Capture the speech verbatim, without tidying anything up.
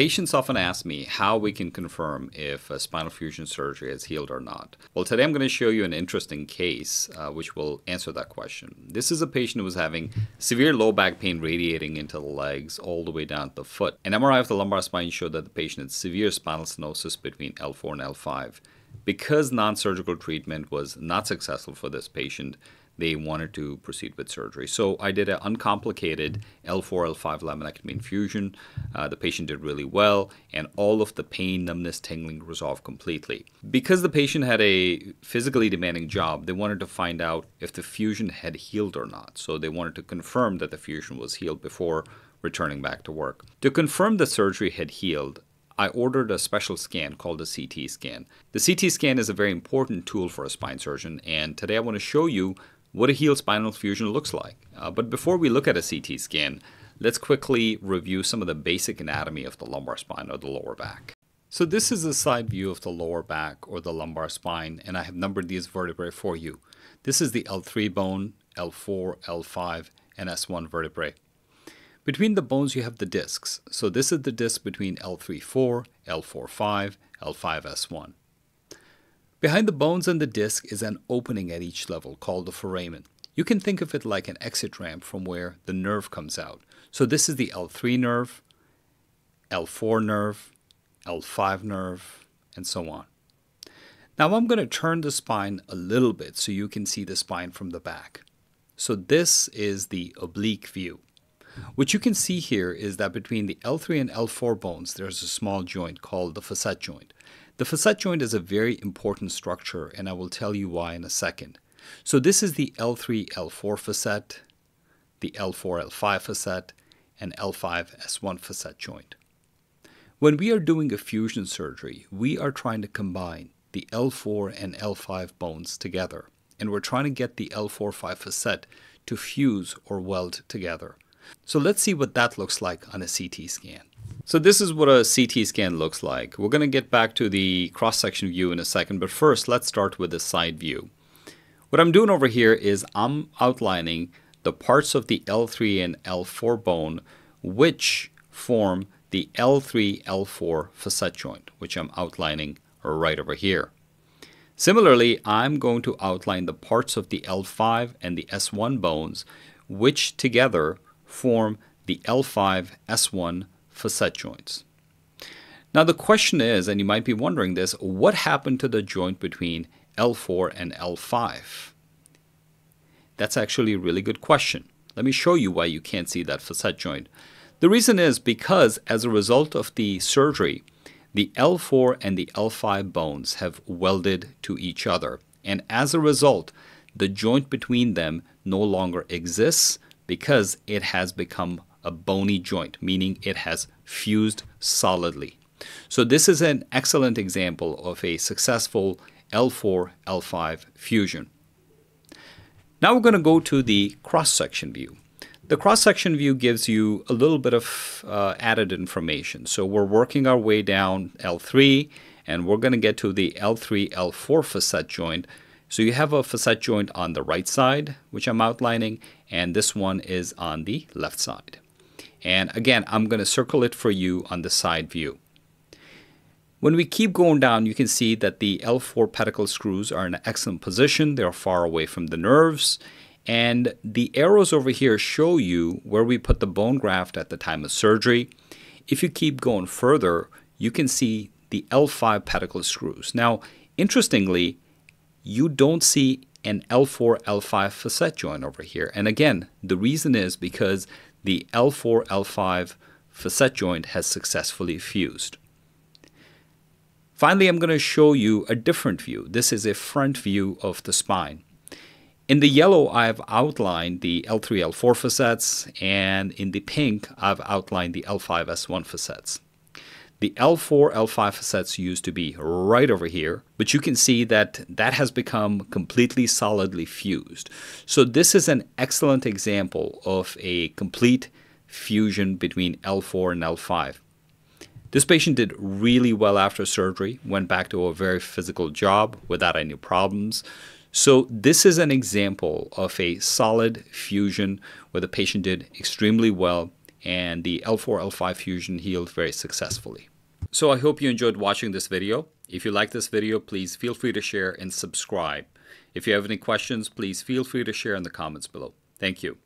Patients often ask me how we can confirm if a spinal fusion surgery has healed or not. Well, today I'm going to show you an interesting case uh, which will answer that question. This is a patient who was having severe low back pain radiating into the legs all the way down to the foot. An M R I of the lumbar spine showed that the patient had severe spinal stenosis between L four and L five. Because non-surgical treatment was not successful for this patient, they wanted to proceed with surgery. So I did an uncomplicated L four L five laminectomy infusion. Uh, the patient did really well, and all of the pain, numbness, tingling resolved completely. Because the patient had a physically demanding job, they wanted to find out if the fusion had healed or not. So they wanted to confirm that the fusion was healed before returning back to work. To confirm the surgery had healed, I ordered a special scan called a C T scan. The C T scan is a very important tool for a spine surgeon, and today I want to show you what a healed spinal fusion looks like. Uh, but before we look at a C T scan, let's quickly review some of the basic anatomy of the lumbar spine or the lower back. So this is a side view of the lower back or the lumbar spine, and I have numbered these vertebrae for you. This is the L three bone, L four, L five, and S one vertebrae. Between the bones you have the discs. So this is the disc between L three dash four, L four dash five, L five dash S one. Behind the bones and the disc is an opening at each level called the foramen. You can think of it like an exit ramp from where the nerve comes out. So this is the L three nerve, L four nerve, L five nerve, and so on. Now I'm going to turn the spine a little bit so you can see the spine from the back. So this is the oblique view. What you can see here is that between the L three and L four bones, there's a small joint called the facet joint. The facet joint is a very important structure, and I will tell you why in a second. So this is the L three L four facet, the L four L five facet, and L five S one facet joint. When we are doing a fusion surgery, we are trying to combine the L four and L five bones together, and we're trying to get the L four L five facet to fuse or weld together. So let's see what that looks like on a C T scan. So this is what a C T scan looks like. We're going to get back to the cross-section view in a second, but first let's start with the side view. What I'm doing over here is I'm outlining the parts of the L three and L four bone which form the L three L four facet joint, which I'm outlining right over here. Similarly, I'm going to outline the parts of the L five and the S one bones which together form the L five S one facet joints. Now the question is, and you might be wondering this, what happened to the joint between L four and L five? That's actually a really good question. Let me show you why you can't see that facet joint. The reason is because as a result of the surgery, the L four and the L five bones have welded to each other. And as a result, the joint between them no longer exists, because it has become a bony joint, meaning it has fused solidly. So this is an excellent example of a successful L four L five fusion. Now we're going to go to the cross-section view. The cross-section view gives you a little bit of uh, added information. So we're working our way down L three, and we're going to get to the L three L four facet joint. So you have a facet joint on the right side, which I'm outlining, and this one is on the left side. And again, I'm going to circle it for you on the side view. When we keep going down, you can see that the L four pedicle screws are in an excellent position. They're far away from the nerves. And the arrows over here show you where we put the bone graft at the time of surgery. If you keep going further, you can see the L five pedicle screws. Now, interestingly, you don't see an L four L five facet joint over here. And again, the reason is because the L four L five facet joint has successfully fused. Finally, I'm going to show you a different view. This is a front view of the spine. In the yellow, I've outlined the L three L four facets, and in the pink, I've outlined the L five S one facets. The L four L five facets used to be right over here, but you can see that that has become completely solidly fused. So this is an excellent example of a complete fusion between L four and L five. This patient did really well after surgery, went back to a very physical job without any problems. So this is an example of a solid fusion where the patient did extremely well and the L four L five fusion healed very successfully. So I hope you enjoyed watching this video. If you like this video, please feel free to share and subscribe. If you have any questions, please feel free to share in the comments below. Thank you.